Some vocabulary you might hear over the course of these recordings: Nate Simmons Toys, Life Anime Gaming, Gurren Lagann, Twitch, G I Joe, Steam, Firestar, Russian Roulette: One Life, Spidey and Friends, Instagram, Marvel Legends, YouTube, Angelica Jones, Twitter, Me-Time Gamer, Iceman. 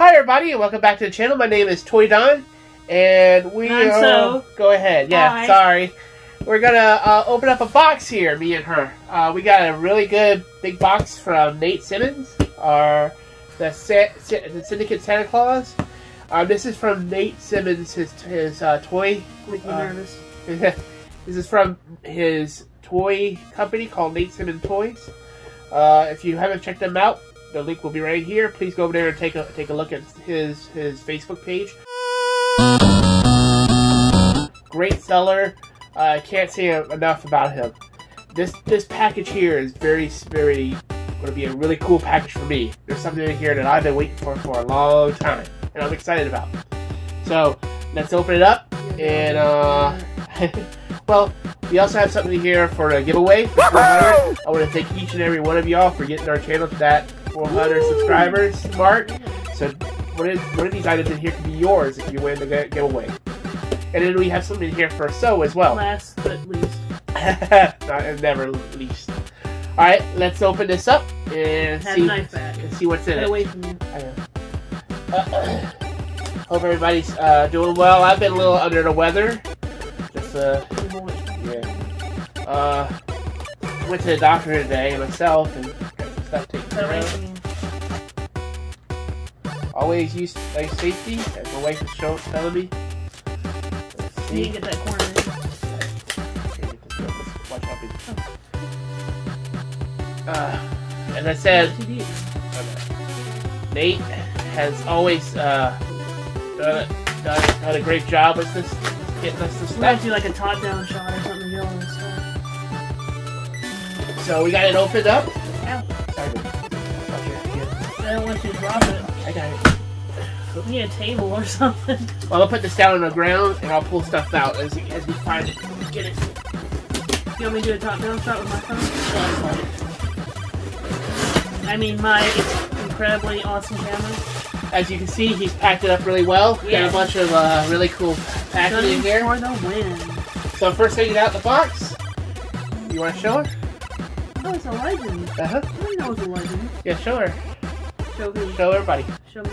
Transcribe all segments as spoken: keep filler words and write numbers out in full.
Hi everybody, and welcome back to the channel. My name is Toy Don, and we are... So. Go ahead. Yeah, Hi. sorry. We're gonna uh, open up a box here, me and her. Uh, we got a really good big box from Nate Simmons, our the, Sa the Syndicate Santa Claus. Um, this is from Nate Simmons, his his uh, toy. Make me uh, nervous. This is from his toy company called Nate Simmons Toys. Uh, if you haven't checked them out, the link will be right here. Please go over there and take a take a look at his his Facebook page. Great seller. I uh, can't say enough about him. This this package here is very very going to be a really cool package for me. There's something in here that I've been waiting for for a long time, and I'm excited about. So let's open it up and uh. Well, we also have something here for a giveaway. I want to thank each and every one of y'all for getting our channel to that four hundred Woo! subscribers mark. So one of, one of these items in here can be yours if you win the giveaway. And then we have something in here for so as well. Last but least. Not, never least. Alright, let's open this up and see, and see what's in Get it. Away from you. I know. Uh, hope everybody's uh, doing well. I've been a little under the weather. Just uh, yeah. Uh, went to the doctor today myself and got some stuff taken care of. Always use like safety, as my wife is showing telling me. Let's see. You can get that corner. Watch out, baby. Uh, as I said, Nate has always uh done, done, done a great job with this. Getting us the stuff. Do like a top down shot or something yellow. So we got it opened up. Ow. Sorry. Here. I don't want you to drop it. I got it. We need a table or something. Well, I'll put this down on the ground and I'll pull stuff out as, as we find it. Get it. You want me to do a top down shot with my phone? I mean, my incredibly awesome camera. As you can see, he's packed it up really well. Yeah. Got a bunch of uh, really cool. Actually, in there. The wind. So first thing out the box. You want to show her? Oh, it's a legend. Uh huh. I know it's a legend. Yeah, show her. Show who? Show everybody. Show me.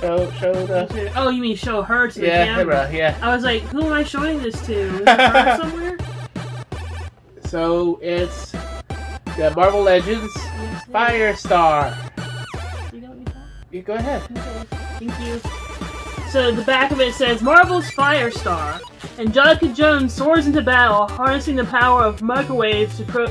Show, show the. Oh, you mean show her to the yeah, camera? Yeah, camera. Yeah. I was like, who am I showing this to? Is it her somewhere? So it's the Marvel Legends Firestar. You don't need that? Yeah, go ahead. Okay. Thank you. So the back of it says, Marvel's Firestar. Angelica Jones soars into battle, harnessing the power of microwaves to cro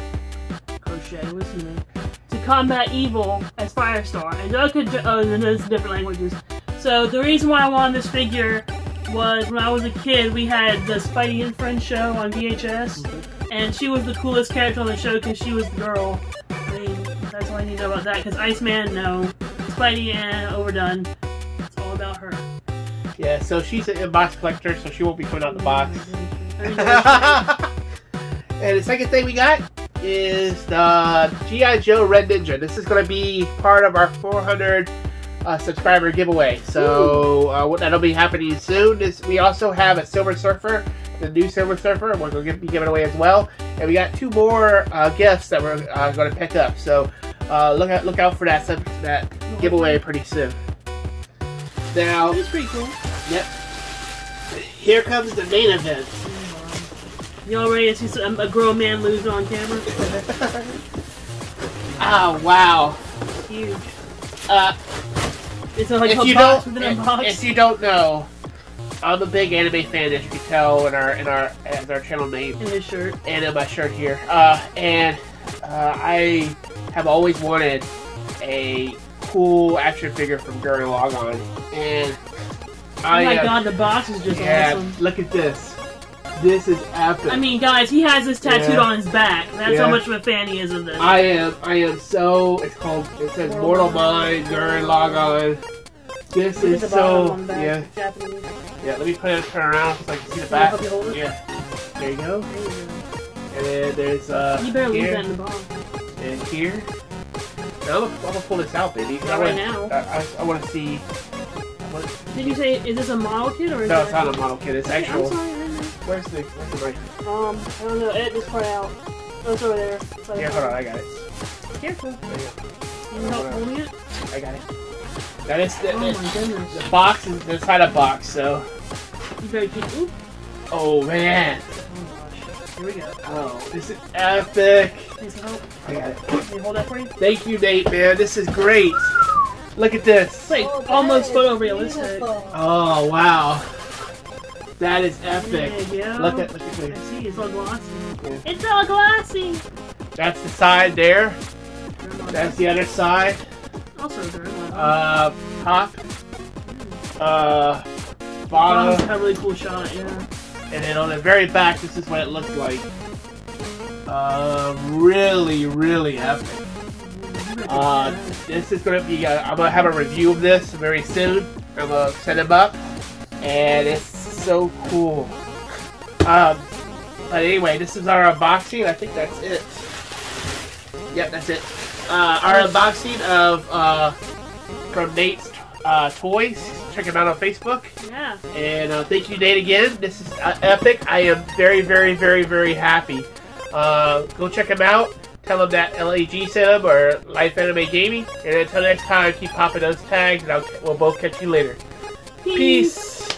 crochet, listen to me, to combat evil as Firestar. Angelica Jones, oh, and there's different languages. So the reason why I wanted this figure was when I was a kid, we had the Spidey and Friends show on V H S, mm-hmm. and she was the coolest character on the show because she was the girl. I mean, that's all I need to know about that, because Iceman, no. Spidey, and overdone. It's all about her. Yeah, so she's an in-box collector, so she won't be coming out the box. And the second thing we got is the G I Joe Red Ninja. This is going to be part of our four hundred uh, subscriber giveaway. So uh, that'll be happening soon. This, we also have a Silver Surfer, the new Silver Surfer. We're going to be giving away as well. And we got two more uh, gifts that we're uh, going to pick up. So uh, look out, look out for that that giveaway pretty soon. Now, it's pretty cool. Yep. Here comes the main event. You all ready to see a grown man losing on camera? Ah, wow. It's huge. Uh, it's like a box within a box. If you don't know, I'm a big anime fan, as you can tell in our in our as our channel name. In this shirt. And in my shirt here. Uh, and uh, I have always wanted a cool action figure from Gurren Lagann, and I, oh my uh, god, the box is just yeah, awesome. Look at this. This is epic. I mean, guys, he has this tattooed yeah. on his back. That's yeah. how much of a fan he is of this. I am. I am so. It's called. It says Mortal Mind Gurren Lagann. This is so. Yeah. Japanese. Yeah. Let me put it turn around so I can see the back. Yeah. There you go. And then there's uh. You better leave that in the box. And here. I'm gonna, I'm gonna pull this out, baby. Not I right wanna, now. I, I, I want to see. I wanna... Did you say is this a model kit or? Is no, it's not a model kit. It's okay, actual. I'm sorry, I where's the? Where's the right? Um, I don't know. Edit this part out. Oh, it's over there. It's over yeah, there. Hold on. I got it. Careful. There you go. You help holding it? I got it. That is the, oh the, the box is inside a box, so. You better keep. Ooh. Oh man. Oh gosh. Here we go. Oh, this is epic. Please help. I got it. Can you hold that for you? Thank you, Nate, man. This is great. Look at this. It's like oh, almost photorealistic. Oh wow. That is epic. Look at look at this. I see, it's all glossy. Yeah. It's all glossy. That's the side there. That's the other side. Also, uh, top. Uh, bottom. That's a really cool shot, yeah. And then on the very back, this is what it looked like. Uh, really, really epic. Uh, this is gonna be. Uh, I'm gonna have a review of this very soon. I'm gonna set them up, and it's so cool. Um, but anyway, this is our unboxing. I think that's it. Yep, that's it. Uh, our unboxing of uh, from Nate's uh, Toys. Check him out on Facebook. Yeah. And uh, thank you, Nate, again. This is uh, epic. I am very, very, very, very happy. Uh, go check him out. Tell him that L A G sent him or Life Anime Gaming. And until next time, keep popping those tags, and I'll, we'll both catch you later. Peace. Peace.